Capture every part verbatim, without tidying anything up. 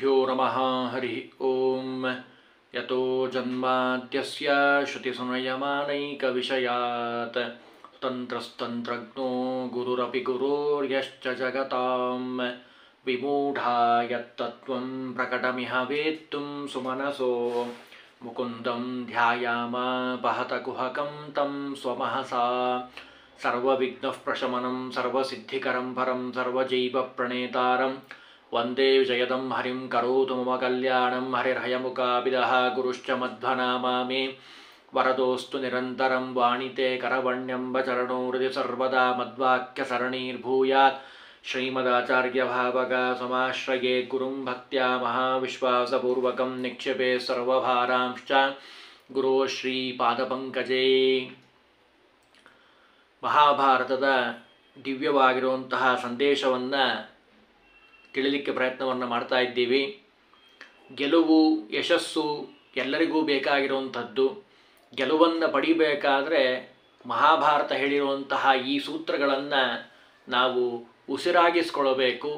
गुरुभ्यो नमः हरिः ओम यतो जन्माद्यस्य श्रुतिसंयमानैकविषयात् तन्त्रस्तन्त्रज्ञो गुरुरपि गुरोर्यश्च जगतां विमूढाय तत्त्वं प्रकटमिह वेत्तुं सुमनसो मुकुन्दं ध्यायामा पहतकुहकं तं स्वमहसा सर्वविघ्नः प्रशमनं सर्वसिद्धिकरं परं सर्वजीवप्रणेतारं वन्दे विजयदं हरिं करोतु मम कल्याणं हरिर्हयमुखाभिदः गुरुश्च मध्वनामा मे वरदोऽस्तु निरन्तरं वाणिते करवण्यं वचरणो हृदि सर्वदा मद्वाक्यसरणीर्भूयात् श्रीमदाचार्यभावगा समाश्रये गुरुं भक्त्या महाविश्वासपूर्वकं निक्षेपे सर्वभारांश्च गुरो श्रीपादपङ्कजे ಮಹಾಭಾರತದ ದಿವ್ಯವಾಗಿರುವಂತಹ ಸಂದೇಶವನ್ನು ತಿಳಿಲಿಕ್ಕೆ ಪ್ರಯತ್ನವನ್ನು ಮಾಡ್ತಾ ಇದ್ದೀವಿ. ಗೆಲುವು ಯಶಸ್ಸು ಎಲ್ಲರಿಗೂ ಬೇಕಾಗಿರುವಂಥದ್ದು. ಗೆಲುವನ್ನು ಪಡಿಬೇಕಾದರೆ ಮಹಾಭಾರತ ಹೇಳಿರುವಂತಹ ಈ ಸೂತ್ರಗಳನ್ನು ನಾವು ಉಸಿರಾಗಿಸ್ಕೊಳ್ಳಬೇಕು,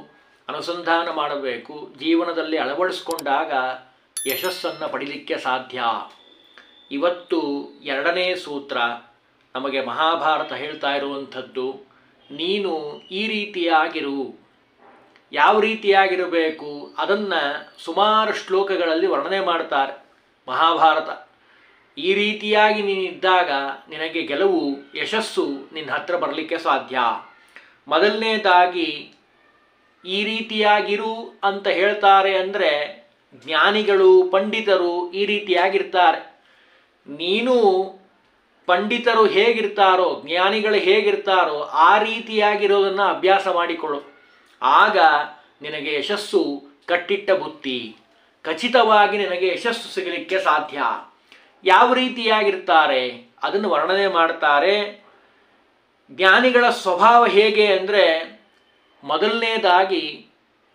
ಅನುಸಂಧಾನ ಮಾಡಬೇಕು. ಜೀವನದಲ್ಲಿ ಅಳವಡಿಸ್ಕೊಂಡಾಗ ಯಶಸ್ಸನ್ನು ಪಡೀಲಿಕ್ಕೆ ಸಾಧ್ಯ. ಇವತ್ತು ಎರಡನೇ ಸೂತ್ರ ನಮಗೆ ಮಹಾಭಾರತ ಹೇಳ್ತಾ ಇರುವಂಥದ್ದು, ನೀನು ಈ ರೀತಿಯಾಗಿರು. ಯಾವ ರೀತಿಯಾಗಿರಬೇಕು ಅದನ್ನು ಸುಮಾರು ಶ್ಲೋಕಗಳಲ್ಲಿ ವರ್ಣನೆ ಮಾಡ್ತಾರೆ ಮಹಾಭಾರತ. ಈ ರೀತಿಯಾಗಿ ನೀನಿದ್ದಾಗ ನಿನಗೆ ಗೆಲುವು ಯಶಸ್ಸು ನಿನ್ನ ಹತ್ರ ಬರಲಿಕ್ಕೆ ಸಾಧ್ಯ. ಮೊದಲನೇದಾಗಿ ಈ ರೀತಿಯಾಗಿರು ಅಂತ ಹೇಳ್ತಾರೆ ಅಂದರೆ ಜ್ಞಾನಿಗಳು ಪಂಡಿತರು ಈ ರೀತಿಯಾಗಿರ್ತಾರೆ. ನೀನು ಪಂಡಿತರು ಹೇಗಿರ್ತಾರೋ ಜ್ಞಾನಿಗಳು ಹೇಗಿರ್ತಾರೋ ಆ ರೀತಿಯಾಗಿರೋದನ್ನು ಅಭ್ಯಾಸ ಮಾಡಿಕೊಳ್ಳು. ಆಗ ನಿನಗೆ ಯಶಸ್ಸು ಕಟ್ಟಿಟ್ಟ ಬುತ್ತಿ, ಖಚಿತವಾಗಿ ನಿನಗೆ ಯಶಸ್ಸು ಸಿಗಲಿಕ್ಕೆ ಸಾಧ್ಯ. ಯಾವ ರೀತಿಯಾಗಿರ್ತಾರೆ ಅದನ್ನು ವರ್ಣನೆ ಮಾಡ್ತಾರೆ. ಜ್ಞಾನಿಗಳ ಸ್ವಭಾವ ಹೇಗೆ ಅಂದರೆ, ಮೊದಲನೇದಾಗಿ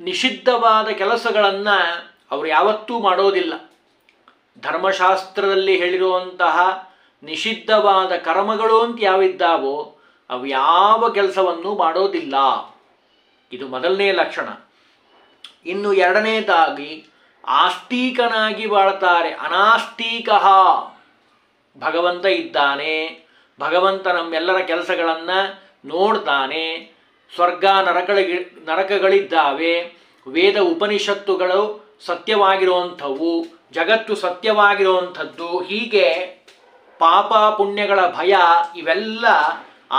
ನಿಷಿದ್ಧವಾದ ಕೆಲಸಗಳನ್ನು ಅವರು ಯಾವತ್ತೂ ಮಾಡೋದಿಲ್ಲ. ಧರ್ಮಶಾಸ್ತ್ರದಲ್ಲಿ ಹೇಳಿರುವಂತಹ ನಿಷಿದ್ಧವಾದ ಕರ್ಮಗಳು ಅಂತ ಯಾವಿದ್ದಾವೋ ಅವು ಯಾವ ಕೆಲಸವನ್ನು ಮಾಡೋದಿಲ್ಲ. ಇದು ಮೊದಲನೇ ಲಕ್ಷಣ. ಇನ್ನು ಎರಡನೇದಾಗಿ ಆಸ್ತಿಕನಾಗಿ ಬಾಳ್ತಾರೆ. ಅನಾಸ್ತಿಕ, ಭಗವಂತ ಇದ್ದಾನೆ, ಭಗವಂತ ನಮ್ಮೆಲ್ಲರ ಕೆಲಸಗಳನ್ನು ನೋಡ್ತಾನೆ. ಸ್ವರ್ಗ ನರಕಳಿಗೆ ನರಕಗಳಿದ್ದಾವೆ, ವೇದ ಉಪನಿಷತ್ತುಗಳು ಸತ್ಯವಾಗಿರುವಂಥವು, ಜಗತ್ತು ಸತ್ಯವಾಗಿರುವಂಥದ್ದು. ಹೀಗೆ ಪಾಪ ಪುಣ್ಯಗಳ ಭಯ ಇವೆಲ್ಲ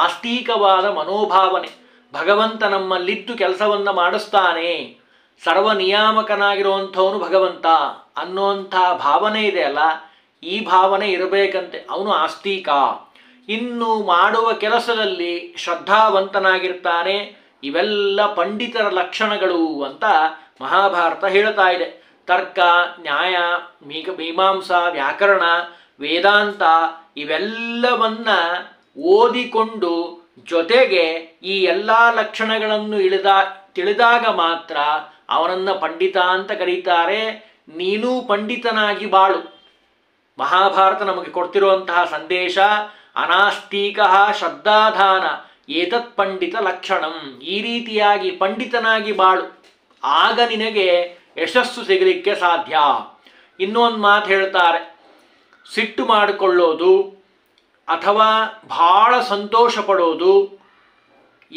ಆಸ್ತಿಕವಾದ ಮನೋಭಾವನೆ. ಭಗವಂತ ನಮ್ಮಲ್ಲಿದ್ದು ಕೆಲಸವನ್ನು ಮಾಡಿಸ್ತಾನೆ, ಸರ್ವ ನಿಯಾಮಕನಾಗಿರುವಂಥವನು ಭಗವಂತ ಅನ್ನುವಂಥ ಭಾವನೆ ಇದೆಯಲ್ಲ, ಈ ಭಾವನೆ ಇರಬೇಕಂತೆ, ಅವನು ಆಸ್ತಿಕ. ಇನ್ನು ಮಾಡುವ ಕೆಲಸದಲ್ಲಿ ಶ್ರದ್ಧಾವಂತನಾಗಿರ್ತಾನೆ. ಇವೆಲ್ಲ ಪಂಡಿತರ ಲಕ್ಷಣಗಳು ಅಂತ ಮಹಾಭಾರತ ಹೇಳ್ತಾ ಇದೆ. ತರ್ಕ, ನ್ಯಾಯ, ಮೀಗ ಮೀಮಾಂಸಾ, ವ್ಯಾಕರಣ, ವೇದಾಂತ ಇವೆಲ್ಲವನ್ನು ಓದಿಕೊಂಡು ಜೊತೆಗೆ ಈ ಎಲ್ಲ ಲಕ್ಷಣಗಳನ್ನು ಇಳಿದ ತಿಳಿದಾಗ ಮಾತ್ರ ಅವನನ್ನು ಪಂಡಿತ ಅಂತ ಕರೀತಾರೆ. ನೀನು ಪಂಡಿತನಾಗಿ ಬಾಳು. ಮಹಾಭಾರತ ನಮಗೆ ಕೊಡ್ತಿರುವಂತಹ ಸಂದೇಶ ಅನಾಸ್ತಿಕ ಶ್ರದ್ಧಾಧಾನ ಏತತ್ ಪಂಡಿತ ಲಕ್ಷಣಂ. ಈ ರೀತಿಯಾಗಿ ಪಂಡಿತನಾಗಿ ಬಾಳು, ಆಗ ನಿನಗೆ ಯಶಸ್ಸು ಸಿಗಲಿಕ್ಕೆ ಸಾಧ್ಯ. ಇನ್ನೊಂದು ಮಾತು ಹೇಳ್ತಾರೆ, ಸಿಟ್ಟು ಮಾಡಿಕೊಳ್ಳೋದು ಅಥವಾ ಭಾಳ ಸಂತೋಷ ಪಡೋದು,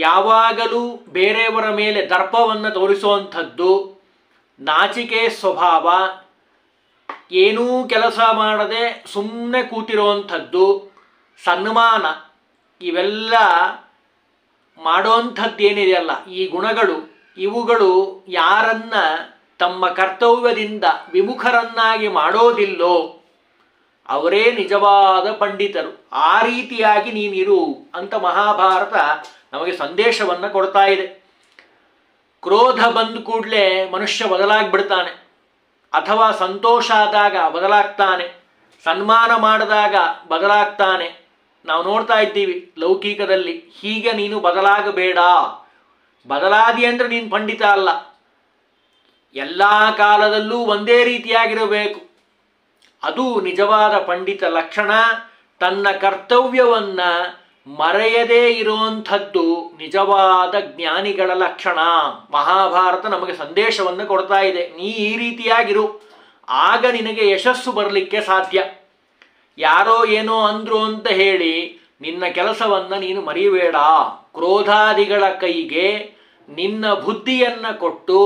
ಯಾವಾಗಲೂ ಬೇರೆಯವರ ಮೇಲೆ ದರ್ಪವನ್ನು ತೋರಿಸುವಂಥದ್ದು, ನಾಚಿಕೆ ಸ್ವಭಾವ, ಏನೂ ಕೆಲಸ ಮಾಡದೆ ಸುಮ್ಮನೆ ಕೂತಿರುವಂಥದ್ದು, ಸನ್ಮಾನ ಇವೆಲ್ಲ ಮಾಡೋವಂಥದ್ದೇನಿದೆಯಲ್ಲ ಈ ಗುಣಗಳು, ಇವುಗಳು ಯಾರನ್ನು ತಮ್ಮ ಕರ್ತವ್ಯದಿಂದ ವಿಮುಖರನ್ನಾಗಿ ಮಾಡೋದಿಲ್ಲೋ ಅವರೇ ನಿಜವಾದ ಪಂಡಿತರು. ಆ ರೀತಿಯಾಗಿ ನೀನಿರು ಅಂತ ಮಹಾಭಾರತ ನಮಗೆ ಸಂದೇಶವನ್ನು ಕೊಡ್ತಾ ಇದೆ. ಕ್ರೋಧ ಬಂದ ಕೂಡಲೇ ಮನುಷ್ಯ ಬದಲಾಗ್ಬಿಡ್ತಾನೆ, ಅಥವಾ ಸಂತೋಷ ಆದಾಗ ಬದಲಾಗ್ತಾನೆ, ಸನ್ಮಾನ ಮಾಡಿದಾಗ ಬದಲಾಗ್ತಾನೆ. ನಾವು ನೋಡ್ತಾ ಇದ್ದೀವಿ ಲೌಕಿಕದಲ್ಲಿ. ಹೀಗೆ ನೀನು ಬದಲಾಗಬೇಡ. ಬದಲಾದಿ ಅಂದರೆ ನೀನು ಪಂಡಿತ ಅಲ್ಲ. ಎಲ್ಲ ಕಾಲದಲ್ಲೂ ಒಂದೇ ರೀತಿಯಾಗಿರಬೇಕು. ಅದು ನಿಜವಾದ ಪಂಡಿತ ಲಕ್ಷಣ. ತನ್ನ ಕರ್ತವ್ಯವನ್ನು ಮರೆಯದೇ ಇರುವಂಥದ್ದು ನಿಜವಾದ ಜ್ಞಾನಿಗಳ ಲಕ್ಷಣ. ಮಹಾಭಾರತ ನಮಗೆ ಸಂದೇಶವನ್ನು ಕೊಡ್ತಾ ಇದೆ, ನೀ ಈ ರೀತಿಯಾಗಿರು, ಆಗ ನಿನಗೆ ಯಶಸ್ಸು ಬರಲಿಕ್ಕೆ ಸಾಧ್ಯ. ಯಾರೋ ಏನೋ ಅಂದ್ರು ಅಂತ ಹೇಳಿ ನಿನ್ನ ಕೆಲಸವನ್ನು ನೀನು ಮರೆಯಬೇಡ. ಕ್ರೋಧಾದಿಗಳ ಕೈಗೆ ನಿನ್ನ ಬುದ್ಧಿಯನ್ನು ಕೊಟ್ಟು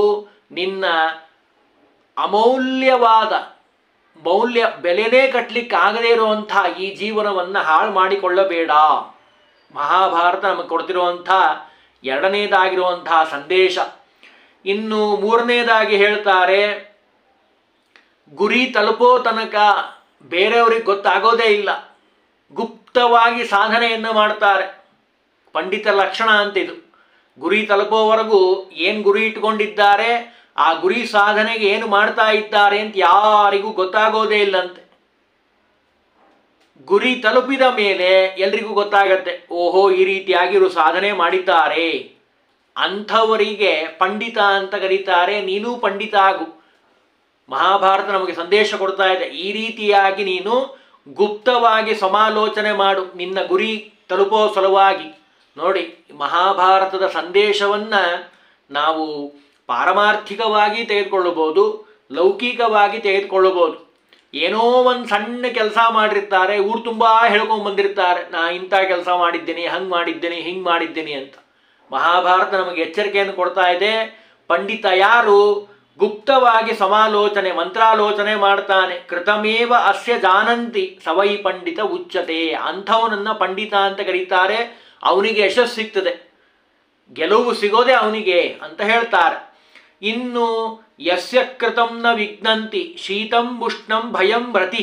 ನಿನ್ನ ಅಮೌಲ್ಯವಾದ ಮೌಲ್ಯ ಬೆಲೆನೇ ಕಟ್ಟಲಿಕ್ಕೆ ಆಗದೇ ಇರುವಂಥ ಈ ಜೀವನವನ್ನು ಹಾಳು ಮಾಡಿಕೊಳ್ಳಬೇಡ. ಮಹಾಭಾರತ ನಮಗೆ ಕೊಡ್ತಿರುವಂಥ ಎರಡನೇದಾಗಿರುವಂಥ ಸಂದೇಶ. ಇನ್ನು ಮೂರನೇದಾಗಿ ಹೇಳ್ತಾರೆ, ಗುರಿ ತಲುಪೋ ತನಕ ಬೇರೆಯವ್ರಿಗೆ ಗೊತ್ತಾಗೋದೇ ಇಲ್ಲ, ಗುಪ್ತವಾಗಿ ಸಾಧನೆಯನ್ನು ಮಾಡ್ತಾರೆ. ಪಂಡಿತ ಲಕ್ಷಣ ಅಂತ ಇದು. ಗುರಿ ತಲುಪೋವರೆಗೂ ಏನು ಗುರಿ ಇಟ್ಕೊಂಡಿದ್ದಾರೆ, ಆ ಗುರಿ ಸಾಧನೆಗೆ ಏನು ಮಾಡ್ತಾ ಇದ್ದಾರೆ ಅಂತ ಯಾರಿಗೂ ಗೊತ್ತಾಗೋದೇ ಇಲ್ಲಂತೆ. ಗುರಿ ತಲುಪಿದ ಮೇಲೆ ಎಲ್ರಿಗೂ ಗೊತ್ತಾಗತ್ತೆ, ಓಹೋ ಈ ರೀತಿಯಾಗಿರು ಸಾಧನೆ ಮಾಡಿದ್ದಾರೆ. ಅಂಥವರಿಗೆ ಪಂಡಿತ ಅಂತ ಕರೀತಾರೆ. ನೀನು ಪಂಡಿತ ಆಗು. ಮಹಾಭಾರತ ನಮಗೆ ಸಂದೇಶ ಕೊಡ್ತಾ ಇದೆ, ಈ ರೀತಿಯಾಗಿ ನೀನು ಗುಪ್ತವಾಗಿ ಸಮಾಲೋಚನೆ ಮಾಡು ನಿನ್ನ ಗುರಿ ತಲುಪೋ ಸಲುವಾಗಿ. ನೋಡಿ, ಮಹಾಭಾರತದ ಸಂದೇಶವನ್ನು ನಾವು ಪಾರಮಾರ್ಥಿಕವಾಗಿ ತೆಗೆದುಕೊಳ್ಳಬಹುದು, ಲೌಕಿಕವಾಗಿ ತೆಗೆದುಕೊಳ್ಳಬಹುದು. ಏನೋ ಒಂದು ಸಣ್ಣ ಕೆಲಸ ಮಾಡಿರ್ತಾರೆ, ಊರು ತುಂಬ ಹೇಳ್ಕೊಂಡ್ಬಂದಿರ್ತಾರೆ, ನಾ ಇಂಥ ಕೆಲಸ ಮಾಡಿದ್ದೀನಿ, ಹಂಗೆ ಮಾಡಿದ್ದೀನಿ, ಹಿಂಗೆ ಮಾಡಿದ್ದೀನಿ ಅಂತ. ಮಹಾಭಾರತ ನಮಗೆ ಎಚ್ಚರಿಕೆಯನ್ನು ಕೊಡ್ತಾ ಇದೆ, ಪಂಡಿತ ಯಾರು? ಗುಪ್ತವಾಗಿ ಸಮಾಲೋಚನೆ ಮಂತ್ರಾಲೋಚನೆ ಮಾಡ್ತಾನೆ. ಕೃತಮೇವ ಅಸ್ಯ ಜಾನಂತಿ ಸವೈ ಪಂಡಿತ ಉಚ್ಚತೆ. ಅಂಥವನನ್ನು ಪಂಡಿತ ಅಂತ ಕರೀತಾರೆ. ಅವನಿಗೆ ಯಶಸ್ಸು ಸಿಗ್ತದೆ, ಗೆಲುವು ಸಿಗೋದೆ ಅವನಿಗೆ ಅಂತ ಹೇಳ್ತಾರೆ. ಇನ್ನು ಯಸ್ಯ ಕೃತಂನ ವಿಘ್ನಂತಿ ಶೀತಂ ಉಷ್ಣಂ ಭಯಂ ವ್ರತಿ.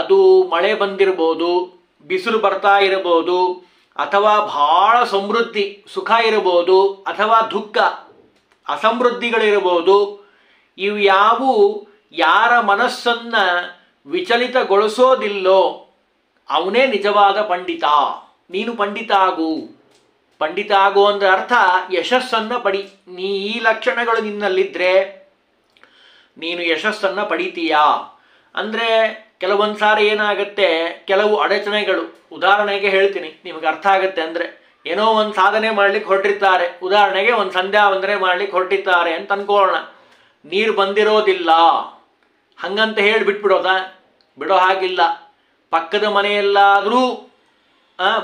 ಅದು ಮಳೆ ಬಂದಿರ್ಬೋದು, ಬಿಸಿಲು ಬರ್ತಾ ಇರ್ಬೋದು, ಅಥವಾ ಭಾಳ ಸಮೃದ್ಧಿ ಸುಖ ಇರ್ಬೋದು, ಅಥವಾ ದುಃಖ ಅಸಮೃದ್ಧಿಗಳಿರ್ಬೋದು. ಇವು ಯಾವುವು ಯಾರ ಮನಸ್ಸನ್ನು ವಿಚಲಿತಗೊಳಿಸೋದಿಲ್ಲೋ ಅವನೇ ನಿಜವಾದ ಪಂಡಿತ. ನೀನು ಪಂಡಿತ ಆಗು. ಪಂಡಿತ ಆಗುವಂಥ ಅರ್ಥ ಯಶಸ್ಸನ್ನು ಪಡಿ. ನೀ ಈ ಲಕ್ಷಣಗಳು ನಿನ್ನಲ್ಲಿದ್ದರೆ ನೀನು ಯಶಸ್ಸನ್ನು ಪಡಿತೀಯಾ. ಅಂದರೆ ಕೆಲವೊಂದು ಸಾರಿ ಏನಾಗುತ್ತೆ, ಕೆಲವು ಅಡಚಣೆಗಳು, ಉದಾಹರಣೆಗೆ ಹೇಳ್ತೀನಿ ನಿಮಗೆ ಅರ್ಥ ಆಗುತ್ತೆ. ಅಂದರೆ ಏನೋ ಒಂದು ಸಾಧನೆ ಮಾಡ್ಲಿಕ್ಕೆ ಹೊರಟಿರ್ತಾರೆ, ಉದಾಹರಣೆಗೆ ಒಂದು ಸಂಧ್ಯಾ ವಂದನೆ ಮಾಡ್ಲಿಕ್ಕೆ ಹೊರಟಿರ್ತಾರೆ ಅಂತ ಅನ್ಕೊಳ್ಳೋಣ. ನೀರು ಬಂದಿರೋದಿಲ್ಲ ಹಂಗಂತ ಹೇಳಿ ಬಿಟ್ಬಿಡೋದಾ? ಬಿಡೋ ಹಾಗಿಲ್ಲ. ಪಕ್ಕದ ಮನೆಯಲ್ಲಾದರೂ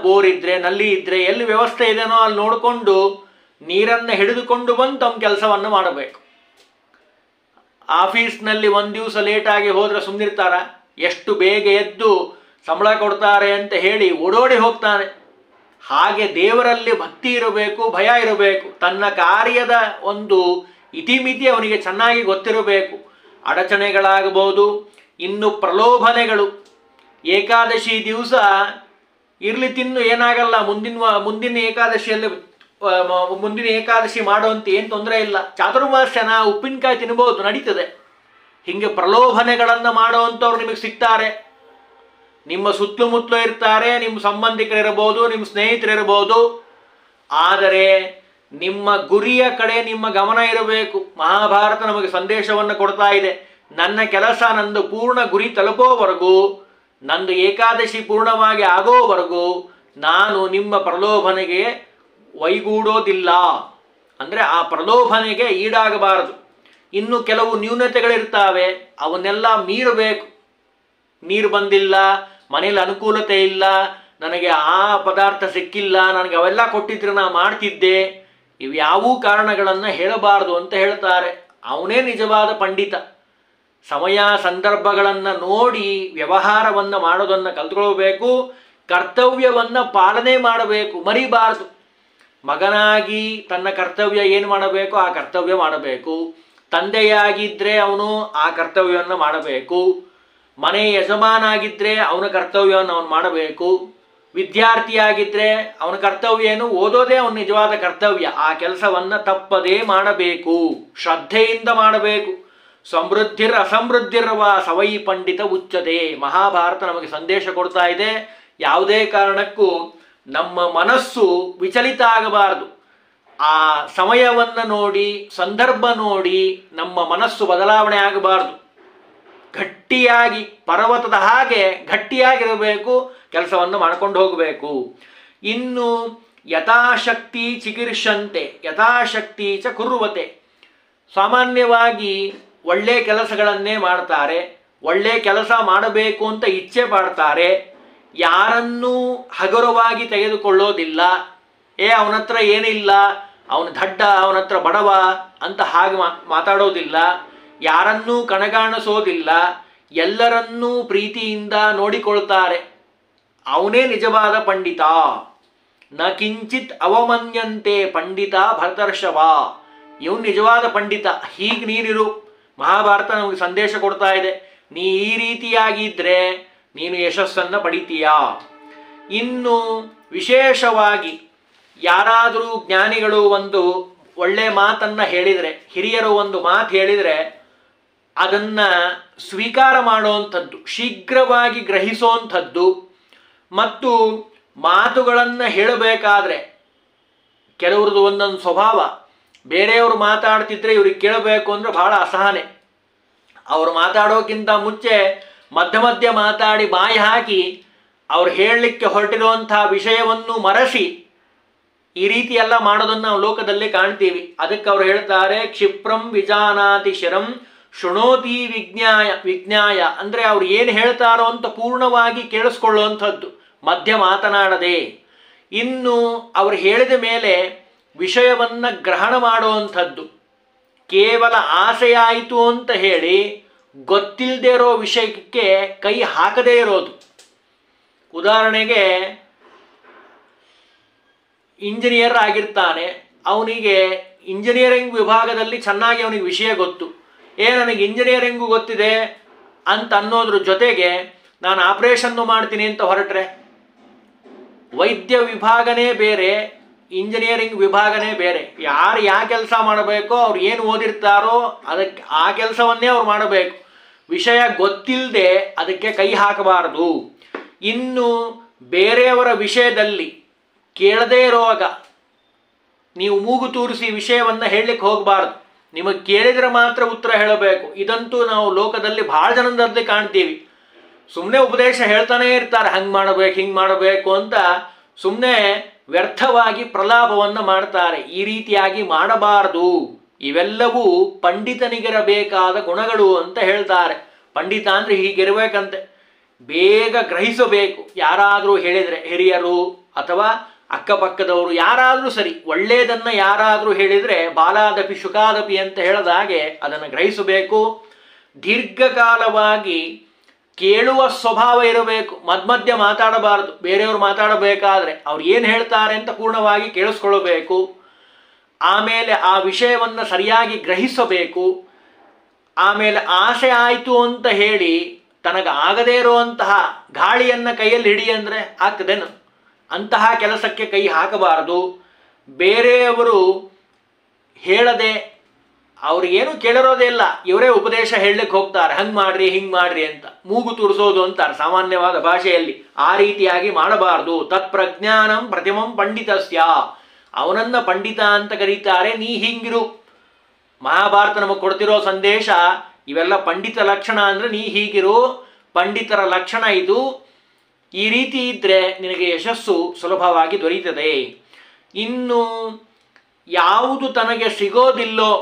ಬೋರ್ ಇದ್ದರೆ, ನಲ್ಲಿ ಇದ್ದರೆ, ಎಲ್ಲಿ ವ್ಯವಸ್ಥೆ ಇದೆಯೋ ಅಲ್ಲಿ ನೋಡಿಕೊಂಡು ನೀರನ್ನು ಹಿಡಿದುಕೊಂಡು ಬಂದು ತಮ್ಮ ಕೆಲಸವನ್ನು ಮಾಡಬೇಕು. ಆಫೀಸ್ನಲ್ಲಿ ಒಂದು ದಿವಸ ಲೇಟಾಗಿ ಹೋದರೆ ಸುಮ್ಮನಿರ್ತಾರ? ಎಷ್ಟು ಬೇಗ ಎದ್ದು ಸಂಬಳ ಕೊಡ್ತಾರೆ ಅಂತ ಹೇಳಿ ಓಡೋಡಿ ಹೋಗ್ತಾನೆ. ಹಾಗೆ ದೇವರಲ್ಲಿ ಭಕ್ತಿ ಇರಬೇಕು, ಭಯ ಇರಬೇಕು, ತನ್ನ ಕಾರ್ಯದ ಒಂದು ಇತಿಮಿತಿ ಅವನಿಗೆ ಚೆನ್ನಾಗಿ ಗೊತ್ತಿರಬೇಕು. ಅಡಚಣೆಗಳಾಗಬಹುದು, ಇನ್ನು ಪ್ರಲೋಭನೆಗಳು. ಏಕಾದಶಿ ದಿವಸ ಇರಲಿ ತಿನ್ನು ಏನಾಗಲ್ಲ, ಮುಂದಿನ ಮುಂದಿನ ಏಕಾದಶಿಯಲ್ಲಿ ಮುಂದಿನ ಏಕಾದಶಿ ಮಾಡೋಂತ ಏನು ತೊಂದರೆ ಇಲ್ಲ, ಚಾತುರ್ಮಾಸ್ಯನ ಉಪ್ಪಿನಕಾಯಿ ತಿನ್ಬೋದು, ನಡೀತದೆ. ಹೀಗೆ ಪ್ರಲೋಭನೆಗಳನ್ನು ಮಾಡೋವಂಥವ್ರು ನಿಮಗೆ ಸಿಗ್ತಾರೆ. ನಿಮ್ಮ ಸುತ್ತಮುತ್ತಲೂ ಇರ್ತಾರೆ, ನಿಮ್ಮ ಸಂಬಂಧಿಕರಿರ್ಬೋದು, ನಿಮ್ಮ ಸ್ನೇಹಿತರಿರ್ಬೋದು. ಆದರೆ ನಿಮ್ಮ ಗುರಿಯ ಕಡೆ ನಿಮ್ಮ ಗಮನ ಇರಬೇಕು. ಮಹಾಭಾರತ ನಮಗೆ ಸಂದೇಶವನ್ನು ಕೊಡ್ತಾ ಇದೆ, ನನ್ನ ಕೆಲಸ ನಂದು ಪೂರ್ಣ ಗುರಿ ತಲುಪೋವರೆಗೂ, ನಂದು ಏಕಾದಶಿ ಪೂರ್ಣವಾಗಿ ಆಗೋವರೆಗೂ ನಾನು ನಿಮ್ಮ ಪ್ರಲೋಭನೆಗೆ ವೈಗೂಡೋದಿಲ್ಲ. ಅಂದರೆ ಆ ಪ್ರಲೋಭನೆಗೆ ಈಡಾಗಬಾರದು. ಇನ್ನು ಕೆಲವು ನ್ಯೂನತೆಗಳಿರ್ತಾವೆ, ಅವನ್ನೆಲ್ಲ ಮೀರಬೇಕು. ನೀರು ಬಂದಿಲ್ಲ, ಮನೇಲಿ ಅನುಕೂಲತೆ ಇಲ್ಲ, ನನಗೆ ಆ ಪದಾರ್ಥ ಸಿಕ್ಕಿಲ್ಲ, ನನಗೆ ಅವೆಲ್ಲ ಕೊಟ್ಟಿದ್ರೆ ನಾ ಮಾಡ್ತಿದ್ದೆ, ಇವ್ಯಾವೂ ಕಾರಣಗಳನ್ನು ಹೇಳಬಾರ್ದು ಅಂತ ಹೇಳ್ತಾರೆ. ಅವನೇ ನಿಜವಾದ ಪಂಡಿತ. ಸಮಯ ಸಂದರ್ಭಗಳನ್ನು ನೋಡಿ ವ್ಯವಹಾರವನ್ನು ಮಾಡೋದನ್ನು ಕಲ್ತ್ಕೊಳ್ಬೇಕು. ಕರ್ತವ್ಯವನ್ನು ಪಾಲನೆ ಮಾಡಬೇಕು, ಮರಿಬಾರದು. ಮಗನಾಗಿ ತನ್ನ ಕರ್ತವ್ಯ ಏನು ಮಾಡಬೇಕು ಆ ಕರ್ತವ್ಯ ಮಾಡಬೇಕು. ತಂದೆಯಾಗಿದ್ದರೆ ಅವನು ಆ ಕರ್ತವ್ಯವನ್ನು ಮಾಡಬೇಕು. ಮನೆ ಯಜಮಾನಾಗಿದ್ದರೆ ಅವನ ಕರ್ತವ್ಯವನ್ನು ಅವನು ಮಾಡಬೇಕು. ವಿದ್ಯಾರ್ಥಿಯಾಗಿದ್ದರೆ ಅವನ ಕರ್ತವ್ಯ ಏನು? ಓದೋದೇ ಅವನ ನಿಜವಾದ ಕರ್ತವ್ಯ. ಆ ಕೆಲಸವನ್ನು ತಪ್ಪದೇ ಮಾಡಬೇಕು, ಶ್ರದ್ಧೆಯಿಂದ ಮಾಡಬೇಕು. ಸಮೃದ್ಧಿರ್ ಅಸಮೃದ್ಧಿರ್ವ ಸವೈ ಪಂಡಿತ ಉಚ್ಚತೆ. ಮಹಾಭಾರತ ನಮಗೆ ಸಂದೇಶ ಕೊಡ್ತಾ ಇದೆ, ಯಾವುದೇ ಕಾರಣಕ್ಕೂ ನಮ್ಮ ಮನಸ್ಸು ವಿಚಲಿತ ಆಗಬಾರದು. ಆ ಸಮಯವನ್ನು ನೋಡಿ, ಸಂದರ್ಭ ನೋಡಿ ನಮ್ಮ ಮನಸ್ಸು ಬದಲಾವಣೆ ಆಗಬಾರದು. ಗಟ್ಟಿಯಾಗಿ, ಪರ್ವತದ ಹಾಗೆ ಗಟ್ಟಿಯಾಗಿರಬೇಕು, ಕೆಲಸವನ್ನು ಮಾಡ್ಕೊಂಡು ಹೋಗಬೇಕು. ಇನ್ನು ಯಥಾಶಕ್ತಿ ಚಿಕಿರ್ಷಂತೆ ಯಥಾಶಕ್ತಿ ಚ ಕುರ್ವತೆ, ಸಾಮಾನ್ಯವಾಗಿ ಒಳ್ಳೆ ಕೆಲಸಗಳನ್ನೇ ಮಾಡ್ತಾರೆ, ಒಳ್ಳೆ ಕೆಲಸ ಮಾಡಬೇಕು ಅಂತ ಇಚ್ಛೆ ಪಡ್ತಾರೆ, ಯಾರನ್ನೂ ಹಗುರವಾಗಿ ತೆಗೆದುಕೊಳ್ಳೋದಿಲ್ಲ. ಏ ಅವನ ಹತ್ರ ಏನಿಲ್ಲ, ಅವನ ದಡ್ಡ, ಅವನ ಹತ್ರ ಬಡವ ಅಂತ ಹಾಗೆ ಮಾತಾಡೋದಿಲ್ಲ, ಯಾರನ್ನೂ ಕಣಗಾಣಿಸೋದಿಲ್ಲ, ಎಲ್ಲರನ್ನೂ ಪ್ರೀತಿಯಿಂದ ನೋಡಿಕೊಳ್ತಾರೆ. ಅವನೇ ನಿಜವಾದ ಪಂಡಿತ. ನ ಕಿಂಚಿತ್ ಅವಮನ್ಯಂತೆ ಪಂಡಿತ ಭರತರ್ಷವ. ಇವನು ನಿಜವಾದ ಪಂಡಿತ. ಹೀಗೆ ನೀನಿರು. ಮಹಾಭಾರತ ನಮಗೆ ಸಂದೇಶ ಕೊಡ್ತಾ ಇದೆ, ನೀ ಈ ರೀತಿಯಾಗಿದ್ದರೆ ನೀನು ಯಶಸ್ಸನ್ನು ಪಡಿತೀಯಾ. ಇನ್ನು ವಿಶೇಷವಾಗಿ ಯಾರಾದರೂ ಜ್ಞಾನಿಗಳು ಒಂದು ಒಳ್ಳೆ ಮಾತನ್ನು ಹೇಳಿದರೆ, ಹಿರಿಯರು ಒಂದು ಮಾತು ಹೇಳಿದರೆ, ಅದನ್ನು ಸ್ವೀಕಾರ ಮಾಡುವಂಥದ್ದು, ಶೀಘ್ರವಾಗಿ ಗ್ರಹಿಸುವಂಥದ್ದು. ಮತ್ತು ಮಾತುಗಳನ್ನು ಹೇಳಬೇಕಾದ್ರೆ ಕೆಲವ್ರದ್ದು ಒಂದೊಂದು ಸ್ವಭಾವ, ಬೇರೆಯವರು ಮಾತಾಡ್ತಿದ್ರೆ ಇವ್ರಿಗೆ ಕೇಳಬೇಕು ಅಂದರೆ ಭಾಳ ಅಸಹನೆ. ಅವರು ಮಾತಾಡೋಕ್ಕಿಂತ ಮುಂಚೆ ಮಧ್ಯ ಮಧ್ಯ ಮಾತಾಡಿ ಬಾಯಿ ಹಾಕಿ ಅವ್ರು ಹೇಳಲಿಕ್ಕೆ ಹೊರಟಿರುವಂಥ ವಿಷಯವನ್ನು ಮರೆಸಿ ಈ ರೀತಿ ಎಲ್ಲ ಮಾಡೋದನ್ನು ನಾವು ಲೋಕದಲ್ಲಿ ಕಾಣ್ತೀವಿ. ಅದಕ್ಕೆ ಅವರು ಹೇಳ್ತಾರೆ, ಕ್ಷಿಪ್ರಂ ವಿಜಾನಾತಿ ಶಿರಂ ಶೃಣೋತಿ ವಿಜ್ಞಾಯ ವಿಜ್ಞಾಯ. ಅಂದರೆ ಅವ್ರು ಏನು ಹೇಳ್ತಾರೋ ಅಂತ ಪೂರ್ಣವಾಗಿ ಕೇಳಿಸ್ಕೊಳ್ಳುವಂಥದ್ದು, ಮಧ್ಯ ಮಾತನಾಡದೆ. ಇನ್ನು ಅವರು ಹೇಳಿದ ಮೇಲೆ ವಿಷಯವನ್ನು ಗ್ರಹಣ ಮಾಡುವಂಥದ್ದು. ಕೇವಲ ಆಸೆಯಾಯಿತು ಅಂತ ಹೇಳಿ ಗೊತ್ತಿಲ್ಲದೆ ಇರೋ ವಿಷಯಕ್ಕೆ ಕೈ ಹಾಕದೇ ಇರೋದು. ಉದಾಹರಣೆಗೆ ಇಂಜಿನಿಯರ್ ಆಗಿರ್ತಾನೆ, ಅವನಿಗೆ ಇಂಜಿನಿಯರಿಂಗ್ ವಿಭಾಗದಲ್ಲಿ ಚೆನ್ನಾಗಿ ಅವನಿಗೆ ವಿಷಯ ಗೊತ್ತು. ಏ ನನಗೆ ಇಂಜಿನಿಯರಿಂಗು ಗೊತ್ತಿದೆ ಅಂತ ಅನ್ನೋದ್ರ ಜೊತೆಗೆ ನಾನು ಆಪರೇಷನ್ನು ಮಾಡ್ತೀನಿ ಅಂತ ಹೊರಟ್ರೆ, ವೈದ್ಯ ವಿಭಾಗನೇ ಬೇರೆ, ಇಂಜಿನಿಯರಿಂಗ್ ವಿಭಾಗನೇ ಬೇರೆ. ಯಾರು ಯಾವ ಕೆಲಸ ಮಾಡಬೇಕೋ, ಅವ್ರು ಏನು ಓದಿರ್ತಾರೋ ಅದಕ್ಕೆ ಆ ಕೆಲಸವನ್ನೇ ಅವ್ರು ಮಾಡಬೇಕು. ವಿಷಯ ಗೊತ್ತಿಲ್ಲದೆ ಅದಕ್ಕೆ ಕೈ ಹಾಕಬಾರದು. ಇನ್ನು ಬೇರೆಯವರ ವಿಷಯದಲ್ಲಿ ಕೇಳದೇ ಇರೋವಾಗ ನೀವು ಮೂಗು ತೂರಿಸಿ ವಿಷಯವನ್ನು ಹೇಳಲಿಕ್ಕೆ ಹೋಗಬಾರ್ದು. ನಿಮಗೆ ಕೇಳಿದರೆ ಮಾತ್ರ ಉತ್ತರ ಹೇಳಬೇಕು. ಇದಂತೂ ನಾವು ಲೋಕದಲ್ಲಿ ಭಾಳ ಜನದಲ್ಲಿ ಕಾಣ್ತೀವಿ. ಸುಮ್ಮನೆ ಉಪದೇಶ ಹೇಳ್ತಾನೆ ಇರ್ತಾರೆ, ಹಂಗೆ ಮಾಡಬೇಕು ಹಿಂಗೆ ಮಾಡಬೇಕು ಅಂತ. ಸುಮ್ಮನೆ ವ್ಯರ್ಥವಾಗಿ ಪ್ರಲಾಪವನ್ನು ಮಾಡ್ತಾರೆ. ಈ ರೀತಿಯಾಗಿ ಮಾಡಬಾರದು. ಇವೆಲ್ಲವೂ ಪಂಡಿತನಿಗಿರಬೇಕಾದ ಗುಣಗಳು ಅಂತ ಹೇಳ್ತಾರೆ. ಪಂಡಿತ ಅಂದರೆ ಹೀಗಿರಬೇಕಂತೆ, ಬೇಗ ಗ್ರಹಿಸಬೇಕು. ಯಾರಾದರೂ ಹೇಳಿದರೆ, ಹಿರಿಯರು ಅಥವಾ ಅಕ್ಕಪಕ್ಕದವರು ಯಾರಾದರೂ ಸರಿ, ಒಳ್ಳೆಯದನ್ನು ಯಾರಾದರೂ ಹೇಳಿದರೆ ಬಾಲಾದಪಿ ಶುಕಾದಪಿ ಅಂತ ಹೇಳಿದ ಹಾಗೆ ಅದನ್ನು ಗ್ರಹಿಸಬೇಕು. ದೀರ್ಘಕಾಲವಾಗಿ ಕೇಳುವ ಸ್ವಭಾವ ಇರಬೇಕು. ಮಧ್ಯ ಮಾತಾಡಬಾರದು. ಬೇರೆಯವರು ಮಾತಾಡಬೇಕಾದ್ರೆ ಅವ್ರು ಏನು ಹೇಳ್ತಾರೆ ಅಂತ ಪೂರ್ಣವಾಗಿ ಕೇಳಿಸ್ಕೊಳ್ಬೇಕು. ಆಮೇಲೆ ಆ ವಿಷಯವನ್ನು ಸರಿಯಾಗಿ ಗ್ರಹಿಸಬೇಕು. ಆಮೇಲೆ ಆಸೆ ಆಯಿತು ಅಂತ ಹೇಳಿ ತನಗೆ ಆಗದೇ ಇರುವಂತಹ ಗಾಳಿಯನ್ನು ಕೈಯಲ್ಲಿ ಹಿಡಿ ಅಂದರೆ ಆಗ್ತದೇನು? ಅಂತಹ ಕೆಲಸಕ್ಕೆ ಕೈ ಹಾಕಬಾರದು. ಬೇರೆಯವರು ಹೇಳದೆ, ಅವ್ರಿಗೇನು ಕೇಳಿರೋದೇ ಇಲ್ಲ, ಇವರೇ ಉಪದೇಶ ಹೇಳಲಿಕ್ಕೆ ಹೋಗ್ತಾರೆ, ಹಂಗೆ ಮಾಡಿರಿ ಹಿಂಗೆ ಮಾಡಿರಿ ಅಂತ. ಮೂಗು ತುರಿಸೋದು ಅಂತಾರೆ ಸಾಮಾನ್ಯವಾದ ಭಾಷೆಯಲ್ಲಿ. ಆ ರೀತಿಯಾಗಿ ಮಾಡಬಾರ್ದು. ತತ್ ಪ್ರಜ್ಞಾನಂ ಪ್ರತಿಮಂ ಪಂಡಿತಸ್ಯ, ಅವನನ್ನು ಪಂಡಿತ ಅಂತ ಕರೀತಾರೆ. ನೀ ಹಿಂಗಿರು. ಮಹಾಭಾರತ ನಮಗೆ ಕೊಡ್ತಿರೋ ಸಂದೇಶ ಇವೆಲ್ಲ ಪಂಡಿತ ಲಕ್ಷಣ ಅಂದರೆ ನೀ ಹೀಗಿರು, ಪಂಡಿತರ ಲಕ್ಷಣ ಇದು. ಈ ರೀತಿ ಇದ್ದರೆ ನಿನಗೆ ಯಶಸ್ಸು ಸುಲಭವಾಗಿ ದೊರೀತದೆ. ಇನ್ನು ಯಾವುದು ತನಗೆ ಸಿಗೋದಿಲ್ಲೋ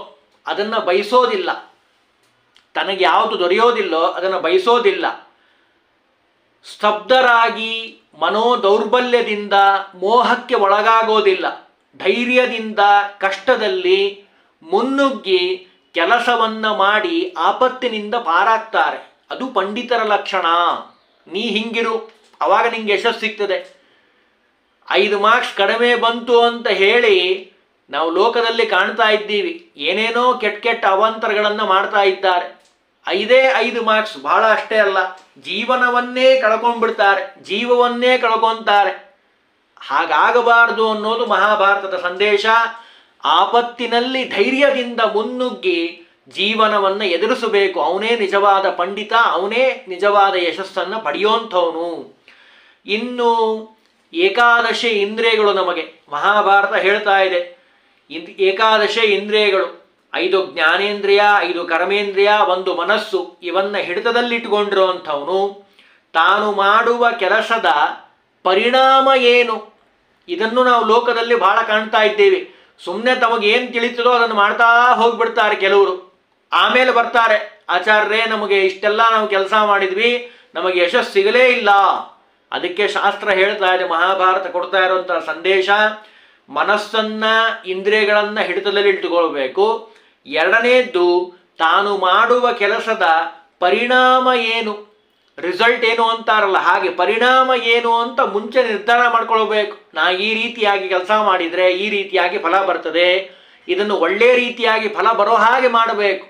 ಅದನ್ನು ಬಯಸೋದಿಲ್ಲ, ತನಗೆ ಯಾವುದು ದೊರೆಯೋದಿಲ್ಲೋ ಅದನ್ನು ಬಯಸೋದಿಲ್ಲ. ಸ್ತಬ್ಧರಾಗಿ ಮನೋ ದೌರ್ಬಲ್ಯದಿಂದ ಮೋಹಕ್ಕೆ ಒಳಗಾಗೋದಿಲ್ಲ. ಧೈರ್ಯದಿಂದ ಕಷ್ಟದಲ್ಲಿ ಮುನ್ನುಗ್ಗಿ ಕೆಲಸವನ್ನು ಮಾಡಿ ಆಪತ್ತಿನಿಂದ ಪಾರಾಗ್ತಾರೆ. ಅದು ಪಂಡಿತರ ಲಕ್ಷಣ. ನೀ ಹಿಂಗಿರು, ಅವಾಗ ನಿಂಗೆ ಯಶಸ್ಸು ಸಿಗ್ತದೆ. ಐದು ಮಾರ್ಕ್ಸ್ ಕಡಿಮೆ ಬಂತು ಅಂತ ಹೇಳಿ ನಾವು ಲೋಕದಲ್ಲಿ ಕಾಣ್ತಾ ಇದ್ದೀವಿ. ಏನೇನೋ ಕೆಟ್ಟ ಕೆಟ್ಟ ಅವಾಂತರಗಳನ್ನು ಮಾಡ್ತಾ ಇದ್ದಾರೆ. ಐದೇ ಐದು ಮಾರ್ಕ್ಸ್ ಬಹಳ ಅಷ್ಟೇ ಅಲ್ಲ, ಜೀವನವನ್ನೇ ಕಳ್ಕೊಂಡ್ಬಿಡ್ತಾರೆ, ಜೀವವನ್ನೇ ಕಳ್ಕೊತಾರೆ. ಹಾಗಾಗಬಾರ್ದು ಅನ್ನೋದು ಮಹಾಭಾರತದ ಸಂದೇಶ. ಆಪತ್ತಿನಲ್ಲಿ ಧೈರ್ಯದಿಂದ ಮುನ್ನುಗ್ಗಿ ಜೀವನವನ್ನು ಎದುರಿಸಬೇಕು. ಅವನೇ ನಿಜವಾದ ಪಂಡಿತ, ಅವನೇ ನಿಜವಾದ ಯಶಸ್ಸನ್ನು ಪಡೆಯುವಂಥವನು. ಇನ್ನು ಏಕಾದಶಿ ಇಂದ್ರಿಯಗಳು ನಮಗೆ ಮಹಾಭಾರತ ಹೇಳ್ತಾ ಇದೆ. ಏಕಾದಶಿ ಇಂದ್ರಿಯಗಳು ಐದು ಜ್ಞಾನೇಂದ್ರಿಯ, ಐದು ಕರ್ಮೇಂದ್ರಿಯ, ಒಂದು ಮನಸ್ಸು ಇವನ್ನ ಹಿಡಿತದಲ್ಲಿಟ್ಟುಕೊಂಡಿರುವಂಥವನು ತಾನು ಮಾಡುವ ಕೆಲಸದ ಪರಿಣಾಮ ಏನು, ಇದನ್ನು ನಾವು ಲೋಕದಲ್ಲಿ ಬಹಳ ಕಾಣ್ತಾ ಇದ್ದೇವೆ. ಸುಮ್ಮನೆ ತಮಗೇನು ತಿಳಿತದೋ ಅದನ್ನು ಮಾಡ್ತಾ ಹೋಗ್ಬಿಡ್ತಾರೆ ಕೆಲವರು. ಆಮೇಲೆ ಬರ್ತಾರೆ, ಆಚಾರ್ಯರೇ ನಮಗೆ ಇಷ್ಟೆಲ್ಲ ನಾವು ಕೆಲಸ ಮಾಡಿದ್ವಿ, ನಮಗೆ ಯಶಸ್ಸು ಸಿಗಲೇ ಇಲ್ಲ. ಅದಕ್ಕೆ ಶಾಸ್ತ್ರ ಹೇಳ್ತಾ ಇದೆ, ಮಹಾಭಾರತ ಕೊಡ್ತಾ ಇರುವಂತಹ ಸಂದೇಶ, ಮನಸ್ಸನ್ನ ಇಂದ್ರಿಯಗಳನ್ನ ಹಿಡಿತದಲ್ಲಿ ಇಟ್ಟುಕೊಳ್ಬೇಕು. ಎರಡನೇದ್ದು ತಾನು ಮಾಡುವ ಕೆಲಸದ ಪರಿಣಾಮ ಏನು, ರಿಸಲ್ಟ್ ಏನು ಅಂತಾರಲ್ಲ ಹಾಗೆ ಪರಿಣಾಮ ಏನು ಅಂತ ಮುಂಚೆ ನಿರ್ಧಾರ ಮಾಡ್ಕೊಳ್ಬೇಕು. ನಾ ಈ ರೀತಿಯಾಗಿ ಕೆಲಸ ಮಾಡಿದರೆ ಈ ರೀತಿಯಾಗಿ ಫಲ ಬರ್ತದೆ, ಇದನ್ನು ಒಳ್ಳೆಯ ರೀತಿಯಾಗಿ ಫಲ ಬರೋ ಹಾಗೆ ಮಾಡಬೇಕು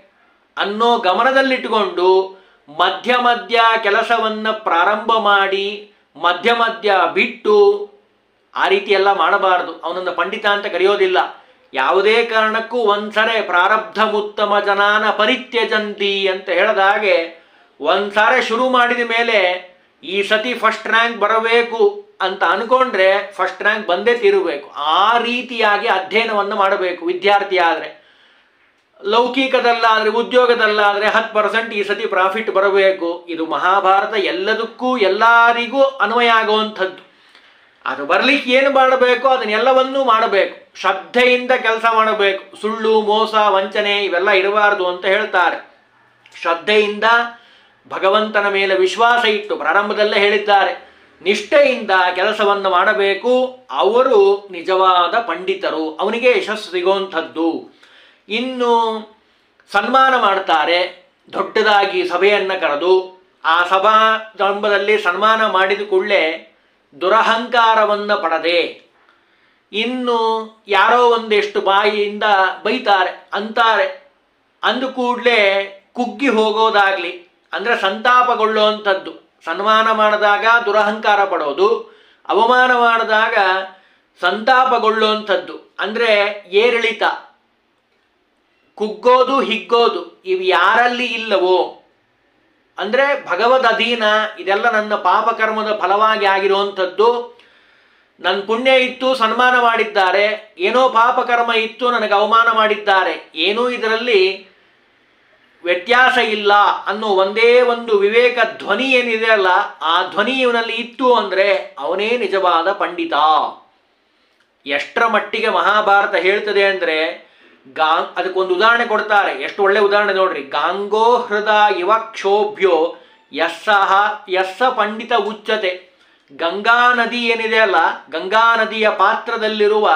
ಅನ್ನೋ ಗಮನದಲ್ಲಿಟ್ಟುಕೊಂಡು ಮಧ್ಯ ಮಧ್ಯ ಕೆಲಸವನ್ನು ಪ್ರಾರಂಭ ಮಾಡಿ ಮಧ್ಯ ಮಧ್ಯ ಬಿಟ್ಟು ಆ ರೀತಿ ಎಲ್ಲ ಮಾಡಬಾರ್ದು. ಅವನನ್ನು ಪಂಡಿತ ಅಂತ ಕರೆಯೋದಿಲ್ಲ. ಯಾವುದೇ ಕಾರಣಕ್ಕೂ ಒಂದ್ಸರೆ ಪ್ರಾರಬ್ಧ ಮುತ್ತಮ ಜನಾನ ಪರಿತ್ಯಜಂತಿ ಅಂತ ಹೇಳಿದ ಹಾಗೆ ಒಂದ್ಸಾರೆ ಶುರು ಮಾಡಿದ ಮೇಲೆ ಈ ಸತಿ ಫಸ್ಟ್ ರ್ಯಾಂಕ್ ಬರಬೇಕು ಅಂತ ಅನ್ಕೊಂಡ್ರೆ ಫಸ್ಟ್ ರ್ಯಾಂಕ್ ಬಂದೇ ತೀರಬೇಕು. ಆ ರೀತಿಯಾಗಿ ಅಧ್ಯಯನವನ್ನು ಮಾಡಬೇಕು. ವಿದ್ಯಾರ್ಥಿ ಆದರೆ ಲೌಕಿಕದಲ್ಲಾದರೆ ಉದ್ಯೋಗದಲ್ಲಾದರೆ ಹತ್ತು ಪರ್ಸೆಂಟ್ ಈ ಸತಿ ಪ್ರಾಫಿಟ್ ಬರಬೇಕು. ಇದು ಮಹಾಭಾರತ ಎಲ್ಲದಕ್ಕೂ ಎಲ್ಲರಿಗೂ ಅನ್ವಯ ಆಗುವಂಥದ್ದು. ಅದು ಬರಲಿಕ್ಕೆ ಏನು ಮಾಡಬೇಕು ಅದನ್ನೆಲ್ಲವನ್ನೂ ಮಾಡಬೇಕು. ಶ್ರದ್ಧೆಯಿಂದ ಕೆಲಸ ಮಾಡಬೇಕು. ಸುಳ್ಳು, ಮೋಸ, ವಂಚನೆ ಇವೆಲ್ಲ ಇರಬಾರ್ದು ಅಂತ ಹೇಳ್ತಾರೆ. ಶ್ರದ್ಧೆಯಿಂದ ಭಗವಂತನ ಮೇಲೆ ವಿಶ್ವಾಸ ಇಟ್ಟು ಪ್ರಾರಂಭದಲ್ಲೇ ಹೇಳಿದ್ದಾರೆ, ನಿಷ್ಠೆಯಿಂದ ಕೆಲಸವನ್ನು ಮಾಡಬೇಕು. ಅವರು ನಿಜವಾದ ಪಂಡಿತರು, ಅವನಿಗೆ ಯಶಸ್ಸು ಸಿಗುವಂಥದ್ದು. ಇನ್ನು ಸನ್ಮಾನ ಮಾಡ್ತಾರೆ, ದೊಡ್ಡದಾಗಿ ಸಭೆಯನ್ನು ಕರೆದು ಆ ಸಭಾರಂಭದಲ್ಲಿ ಸನ್ಮಾನ ಮಾಡಿದ ಕೂಡಲೇ ದುರಹಂಕಾರವನ್ನು ಪಡದೆ, ಇನ್ನು ಯಾರೋ ಒಂದಿಷ್ಟು ಬಾಯಿಯಿಂದ ಬೈತಾರೆ ಅಂತಾರೆ ಅಂದು ಕೂಡಲೇ ಕುಗ್ಗಿ ಹೋಗೋದಾಗಲಿ, ಅಂದರೆ ಸಂತಾಪಗೊಳ್ಳುವಂಥದ್ದು. ಸನ್ಮಾನ ಮಾಡಿದಾಗ ದುರಹಂಕಾರ ಪಡೋದು, ಅವಮಾನ ಮಾಡಿದಾಗ ಸಂತಾಪಗೊಳ್ಳುವಂಥದ್ದು, ಅಂದರೆ ಏರಿಳಿತ, ಕುಗ್ಗೋದು, ಹಿಗ್ಗೋದು ಇವು ಯಾರಲ್ಲಿ ಇಲ್ಲವೋ, ಅಂದರೆ ಭಗವದ್ ಅಧೀನ, ಇದೆಲ್ಲ ನನ್ನ ಪಾಪಕರ್ಮದ ಫಲವಾಗಿ ಆಗಿರುವಂಥದ್ದು. ನನ್ನ ಪುಣ್ಯ ಇತ್ತು, ಸನ್ಮಾನ ಮಾಡಿದ್ದಾರೆ, ಏನೋ ಪಾಪಕರ್ಮ ಇತ್ತು, ನನಗೆ ಅವಮಾನ ಮಾಡಿದ್ದಾರೆ, ಏನೂ ಇದರಲ್ಲಿ ವ್ಯತ್ಯಾಸ ಇಲ್ಲ ಅನ್ನೋ ಒಂದೇ ಒಂದು ವಿವೇಕ ಧ್ವನಿ ಏನಿದೆ ಅಲ್ಲ, ಆ ಧ್ವನಿ ಇವನಲ್ಲಿ ಇತ್ತು ಅಂದರೆ ಅವನೇ ನಿಜವಾದ ಪಂಡಿತ. ಎಷ್ಟರ ಮಟ್ಟಿಗೆ ಮಹಾಭಾರತ ಹೇಳ್ತದೆ ಅಂದರೆ, ಗಾ ಅದಕ್ಕೊಂದು ಉದಾಹರಣೆ ಕೊಡ್ತಾರೆ, ಎಷ್ಟು ಒಳ್ಳೆ ಉದಾಹರಣೆ ನೋಡ್ರಿ. ಗಾಂಗೋ ಹೃದ ಇವ ಕ್ಷೋಭ್ಯೋ ಯಸ್ಸ ಯಸ್ಸ ಪಂಡಿತ ಉಚ್ಚತೆ. ಗಂಗಾ ನದಿ ಏನಿದೆ ಅಲ್ಲ, ಗಂಗಾ ನದಿಯ ಪಾತ್ರದಲ್ಲಿರುವ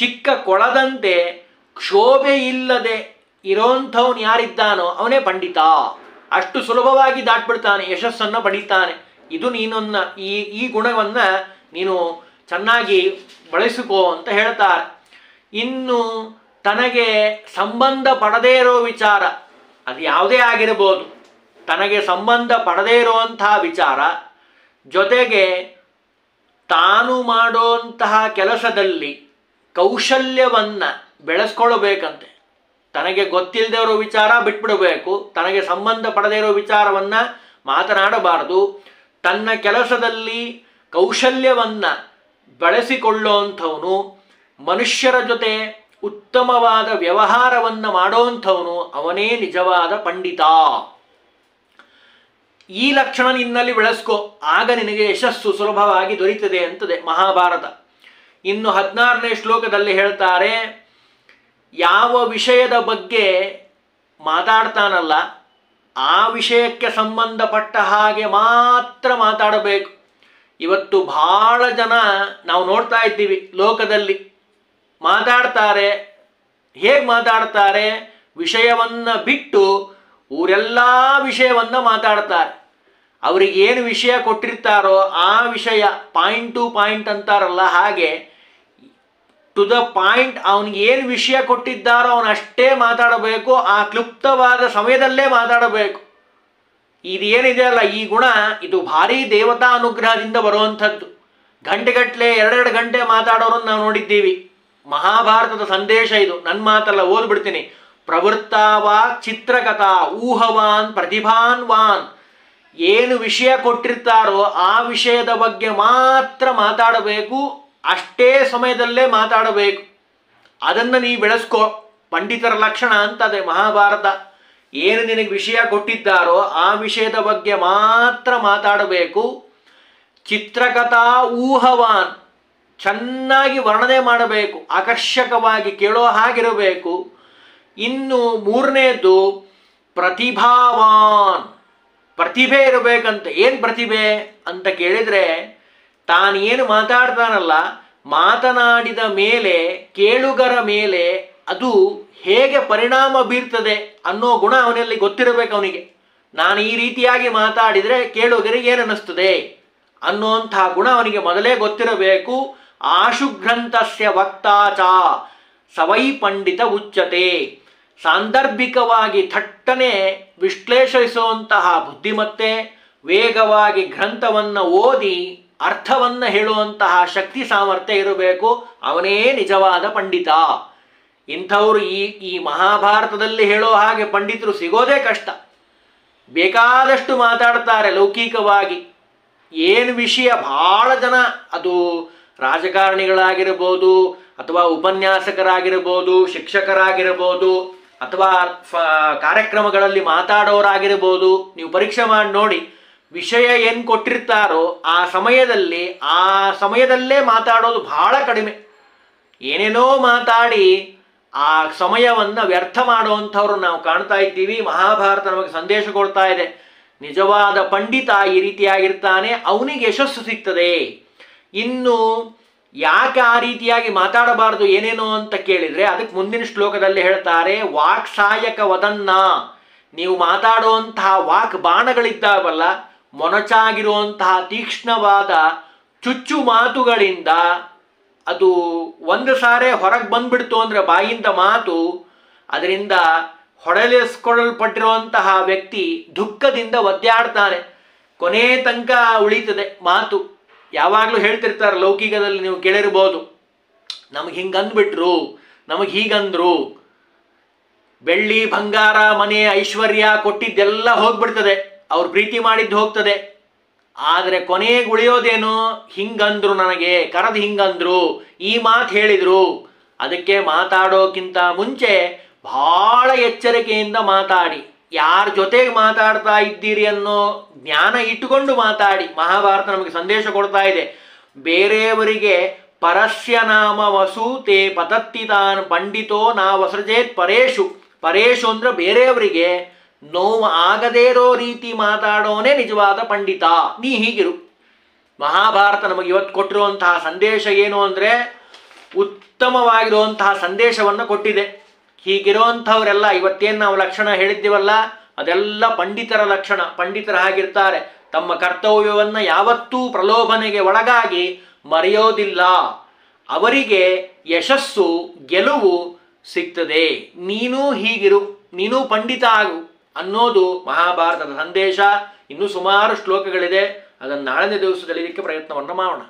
ಚಿಕ್ಕ ಕೊಳದಂತೆ ಕ್ಷೋಭೆ ಇಲ್ಲದೆ ಇರೋಂಥವ್ನು ಯಾರಿದ್ದಾನೋ ಅವನೇ ಪಂಡಿತ. ಅಷ್ಟು ಸುಲಭವಾಗಿ ದಾಟ್ಬಿಡ್ತಾನೆ, ಯಶಸ್ಸನ್ನು ಪಡಿತಾನೆ. ಇದು ನೀನೊನ್ನ ಈ ಈ ಗುಣವನ್ನು ನೀನು ಚೆನ್ನಾಗಿ ಬಳಸಿಕೋ ಅಂತ ಹೇಳ್ತಾರೆ. ಇನ್ನು ತನಗೆ ಸಂಬಂಧ ಪಡದೇ ಇರೋ ವಿಚಾರ, ಅದು ಯಾವುದೇ ಆಗಿರ್ಬೋದು, ತನಗೆ ಸಂಬಂಧ ಪಡದೇ ಇರುವಂತಹ ವಿಚಾರ, ಜೊತೆಗೆ ತಾನು ಮಾಡುವಂತಹ ಕೆಲಸದಲ್ಲಿ ಕೌಶಲ್ಯವನ್ನು ಬೆಳೆಸ್ಕೊಳ್ಬೇಕಂತೆ. ತನಗೆ ಗೊತ್ತಿಲ್ಲದೆ ಇರೋ ವಿಚಾರ ಬಿಟ್ಬಿಡಬೇಕು, ತನಗೆ ಸಂಬಂಧ ಪಡದೇ ಇರೋ ವಿಚಾರವನ್ನು ಮಾತನಾಡಬಾರ್ದು. ತನ್ನ ಕೆಲಸದಲ್ಲಿ ಕೌಶಲ್ಯವನ್ನು ಬಳಸಿಕೊಳ್ಳುವಂಥವನು, ಮನುಷ್ಯರ ಜೊತೆ ಉತ್ತಮವಾದ ವ್ಯವಹಾರವನ್ನು ಮಾಡೋವಂಥವನು ಅವನೇ ನಿಜವಾದ ಪಂಡಿತ. ಈ ಲಕ್ಷಣ ನಿನ್ನಲ್ಲಿ ಬೆಳೆಸ್ಕೋ, ಆಗ ನಿನಗೆ ಯಶಸ್ಸು ಸುಲಭವಾಗಿ ದೊರೀತದೆ ಅಂತದೆ ಮಹಾಭಾರತ. ಇನ್ನು ಹದಿನಾರನೇ ಶ್ಲೋಕದಲ್ಲಿ ಹೇಳ್ತಾರೆ, ಯಾವ ವಿಷಯದ ಬಗ್ಗೆ ಮಾತಾಡ್ತಾನಲ್ಲ ಆ ವಿಷಯಕ್ಕೆ ಸಂಬಂಧಪಟ್ಟ ಹಾಗೆ ಮಾತ್ರ ಮಾತಾಡಬೇಕು. ಇವತ್ತು ಬಹಳ ಜನ ನಾವು ನೋಡ್ತಾ ಇದ್ದೀವಿ ಲೋಕದಲ್ಲಿ, ಮಾತಾಡ್ತಾರೆ, ಹೇಗೆ ಮಾತಾಡ್ತಾರೆ, ವಿಷಯವನ್ನು ಬಿಟ್ಟು ಊರೆಲ್ಲ ವಿಷಯವನ್ನು ಮಾತಾಡ್ತಾರೆ. ಅವ್ರಿಗೆ ಏನು ವಿಷಯ ಕೊಟ್ಟಿರ್ತಾರೋ ಆ ವಿಷಯ ಪಾಯಿಂಟ್ ಟು ಪಾಯಿಂಟ್ ಅಂತಾರಲ್ಲ ಹಾಗೆ ಟು ದ ಪಾಯಿಂಟ್, ಅವನಿಗೆ ಏನು ವಿಷಯ ಕೊಟ್ಟಿದ್ದಾರೋ ಅವನಷ್ಟೇ ಮಾತಾಡಬೇಕು, ಆ ಕ್ಲುಪ್ತವಾದ ಸಮಯದಲ್ಲೇ ಮಾತಾಡಬೇಕು. ಇದೇನಿದೆ ಅಲ್ಲ ಈ ಗುಣ, ಇದು ಭಾರೀ ದೇವತಾ ಅನುಗ್ರಹದಿಂದ ಬರುವಂಥದ್ದು. ಗಂಟೆಗಟ್ಟಲೆ ಎರಡೆರಡು ಗಂಟೆ ಮಾತಾಡೋರನ್ನು ನಾವು ನೋಡಿದ್ದೀವಿ. ಮಹಾಭಾರತದ ಸಂದೇಶ ಇದು, ನನ್ನ ಮಾತೆಲ್ಲ ಓದ್ಬಿಡ್ತೀನಿ. ಪ್ರವೃತ್ತಾವಾಕ್ ಚಿತ್ರಕಥಾ ಊಹವಾನ್ ಪ್ರತಿಭಾನ್ ವಾನ್. ಏನು ವಿಷಯ ಕೊಟ್ಟಿರ್ತಾರೋ ಆ ವಿಷಯದ ಬಗ್ಗೆ ಮಾತ್ರ ಮಾತಾಡಬೇಕು, ಅಷ್ಟೇ ಸಮಯದಲ್ಲೇ ಮಾತಾಡಬೇಕು. ಅದನ್ನು ನೀ ಬೆಳೆಸ್ಕೊ. ಪಂಡಿತರ ಲಕ್ಷಣ ಅಂತದೆ ಮಹಾಭಾರತ. ಏನು ನಿನಗೆ ವಿಷಯ ಕೊಟ್ಟಿದ್ದಾರೋ ಆ ವಿಷಯದ ಬಗ್ಗೆ ಮಾತ್ರ ಮಾತಾಡಬೇಕು. ಚಿತ್ರಕಥಾ ಊಹವಾನ್, ಚೆನ್ನಾಗಿ ವರ್ಣನೆ ಮಾಡಬೇಕು, ಆಕರ್ಷಕವಾಗಿ ಕೇಳೋ ಹಾಗಿರಬೇಕು. ಇನ್ನು ಮೂರನೇದು ಪ್ರತಿಭಾವಾನ್, ಪ್ರತಿಭೆ ಇರಬೇಕಂತ. ಏನು ಪ್ರತಿಭೆ ಅಂತ ಕೇಳಿದರೆ, ತಾನೇನು ಮಾತಾಡ್ತಾನಲ್ಲ, ಮಾತನಾಡಿದ ಮೇಲೆ ಕೇಳುಗರ ಮೇಲೆ ಅದು ಹೇಗೆ ಪರಿಣಾಮ ಬೀರ್ತದೆ ಅನ್ನೋ ಗುಣ ಅವನಲ್ಲಿ ಗೊತ್ತಿರಬೇಕು. ಅವನಿಗೆ ನಾನು ಈ ರೀತಿಯಾಗಿ ಮಾತಾಡಿದರೆ ಕೇಳುಗರಿಗೆ ಏನು ಅನ್ನಿಸ್ತದೆ ಅನ್ನುವಂಥ ಗುಣ ಅವನಿಗೆ ಮೊದಲೇ ಗೊತ್ತಿರಬೇಕು. ಆಶುಗ್ರಂಥಸ್ಯ ವಕ್ತಾಚ ಸವೈ ಪಂಡಿತ ಉಚ್ಚತೆ, ಸಾಂದರ್ಭಿಕವಾಗಿ ಥಟ್ಟನೆ ವಿಶ್ಲೇಷಿಸುವಂತಹ ಬುದ್ಧಿಮತ್ತೆ, ವೇಗವಾಗಿ ಗ್ರಂಥವನ್ನು ಓದಿ ಅರ್ಥವನ್ನು ಹೇಳುವಂತಹ ಶಕ್ತಿ ಸಾಮರ್ಥ್ಯ ಇರಬೇಕು. ಅವನೇ ನಿಜವಾದ ಪಂಡಿತ. ಇಂಥವರು ಈ ಈ ಮಹಾಭಾರತದಲ್ಲಿ ಹೇಳೋ ಹಾಗೆ ಪಂಡಿತರು ಸಿಗೋದೇ ಕಷ್ಟ. ಬೇಕಾದಷ್ಟು ಮಾತಾಡ್ತಾರೆ ಲೌಕಿಕವಾಗಿ. ಏನು ವಿಷಯ ಭಾಳ ಜನ, ಅದು ರಾಜಕಾರಣಿಗಳಾಗಿರ್ಬೋದು, ಅಥವಾ ಉಪನ್ಯಾಸಕರಾಗಿರ್ಬೋದು, ಶಿಕ್ಷಕರಾಗಿರ್ಬೋದು, ಅಥವಾ ಕಾರ್ಯಕ್ರಮಗಳಲ್ಲಿ ಮಾತಾಡೋರಾಗಿರ್ಬೋದು, ನೀವು ಪರೀಕ್ಷೆ ಮಾಡಿ ನೋಡಿ, ವಿಷಯ ಏನು ಕೊಟ್ಟಿರ್ತಾರೋ ಆ ಸಮಯದಲ್ಲಿ ಆ ಸಮಯದಲ್ಲೇ ಮಾತಾಡೋದು ಬಹಳ ಕಡಿಮೆ. ಏನೇನೋ ಮಾತಾಡಿ ಆ ಸಮಯವನ್ನು ವ್ಯರ್ಥ ಮಾಡುವಂಥವ್ರು ನಾವು ಕಾಣ್ತಾ ಇದ್ದೀವಿ. ಮಹಾಭಾರತ ನಮಗೆ ಸಂದೇಶ ಕೊಡ್ತಾ ಇದೆ, ನಿಜವಾದ ಪಂಡಿತ ಈ ರೀತಿಯಾಗಿರ್ತಾನೆ, ಅವನಿಗೆ ಯಶಸ್ಸು ಸಿಗ್ತದೆ. ಇನ್ನು ಯಾಕೆ ಆ ರೀತಿಯಾಗಿ ಮಾತಾಡಬಾರದು ಏನೇನೋ ಅಂತ ಕೇಳಿದರೆ, ಅದಕ್ಕೆ ಮುಂದಿನ ಶ್ಲೋಕದಲ್ಲಿ ಹೇಳ್ತಾರೆ, ವಾಕ್ ಸಾಯಕ ವದನ್ನ, ನೀವು ಮಾತಾಡುವಂತಹ ವಾಕ್ ಬಾಣಗಳಿದ್ದಾವಲ್ಲ, ಮೊನಚಾಗಿರುವಂತಹ ತೀಕ್ಷ್ಣವಾದ ಚುಚ್ಚು ಮಾತುಗಳಿಂದ ಅದು ಒಂದು ಸಾರೆ ಹೊರಗೆ ಬಂದ್ಬಿಡ್ತು ಅಂದರೆ ಬಾಯಿಂದ ಮಾತು, ಅದರಿಂದ ಹೊಡೆಲಿಸ್ಕೊಳ್ಳಲ್ಪಟ್ಟಿರುವಂತಹ ವ್ಯಕ್ತಿ ದುಃಖದಿಂದ ಒದ್ದಾಡ್ತಾನೆ. ಕೊನೆ ತನಕ ಉಳಿತದೆ ಮಾತು. ಯಾವಾಗಲೂ ಹೇಳ್ತಿರ್ತಾರೆ ಲೌಕಿಕದಲ್ಲಿ, ನೀವು ಕೇಳಿರ್ಬೋದು, ನಮಗೆ ಹಿಂಗಂದ್ಬಿಟ್ರು, ನಮಗೆ ಹೀಗಂದ್ರು, ಬೆಳ್ಳಿ ಬಂಗಾರ ಮನೆ ಐಶ್ವರ್ಯ ಕೊಟ್ಟಿದ್ದೆಲ್ಲ ಹೋಗ್ಬಿಡ್ತದೆ, ಅವ್ರು ಪ್ರೀತಿ ಮಾಡಿದ್ದು ಹೋಗ್ತದೆ. ಆದರೆ ಕೊನೆಗೆ ಉಳಿಯೋದೇನು, ಹಿಂಗಂದ್ರು, ನನಗೆ ಕರೆದು ಹಿಂಗಂದ್ರು, ಈ ಮಾತು ಹೇಳಿದರು. ಅದಕ್ಕೆ ಮಾತಾಡೋಕ್ಕಿಂತ ಮುಂಚೆ ಭಾಳ ಎಚ್ಚರಿಕೆಯಿಂದ ಮಾತಾಡಿ, ಯಾರ ಜೊತೆಗೆ ಮಾತಾಡ್ತಾ ಇದ್ದೀರಿ ಅನ್ನೋ ಜ್ಞಾನ ಇಟ್ಟುಕೊಂಡು ಮಾತಾಡಿ. ಮಹಾಭಾರತ ನಮಗೆ ಸಂದೇಶ ಕೊಡ್ತಾ ಇದೆ, ಬೇರೆಯವರಿಗೆ ಪರಸ್ಯ ನಾಮ ವಸು ತೇ ಪತತ್ತಿ ತಾನ್ ಪಂಡಿತೋ ನಾ ವಸೃಜೇತ್ ಪರೇಶು. ಪರೇಶು ಅಂದರೆ ಬೇರೆಯವರಿಗೆ ನೋವು ಆಗದೇ ಇರೋ ರೀತಿ ಮಾತಾಡೋನೇ ನಿಜವಾದ ಪಂಡಿತ, ನೀ ಹೀಗಿರು. ಮಹಾಭಾರತ ನಮಗೆ ಇವತ್ತು ಕೊಟ್ಟಿರುವಂತಹ ಸಂದೇಶ ಏನು ಅಂದರೆ, ಉತ್ತಮವಾಗಿರುವಂತಹ ಸಂದೇಶವನ್ನು ಕೊಟ್ಟಿದೆ. ಹೀಗಿರುವಂಥವರೆಲ್ಲ ಇವತ್ತೇನು ನಾವು ಲಕ್ಷಣ ಹೇಳಿದ್ದೀವಲ್ಲ, ಅದೆಲ್ಲ ಪಂಡಿತರ ಲಕ್ಷಣ. ಪಂಡಿತರ ಹಾಗಿರ್ತಾರೆ, ತಮ್ಮ ಕರ್ತವ್ಯವನ್ನು ಯಾವತ್ತೂ ಪ್ರಲೋಭನೆಗೆ ಒಳಗಾಗಿ ಮರೆಯೋದಿಲ್ಲ. ಅವರಿಗೆ ಯಶಸ್ಸು ಗೆಲುವು ಸಿಗ್ತದೆ. ನೀನು ಹೀಗಿರು, ನೀನು ಪಂಡಿತ ಆಗು ಅನ್ನೋದು ಮಹಾಭಾರತದ ಸಂದೇಶ. ಇನ್ನೂ ಸುಮಾರು ಶ್ಲೋಕಗಳಿದೆ, ಅದನ್ನು ನಾಳನೇ ದಿವಸದಲ್ಲಿ ಇದಕ್ಕೆ ಪ್ರಯತ್ನವನ್ನು ಮಾಡೋಣ.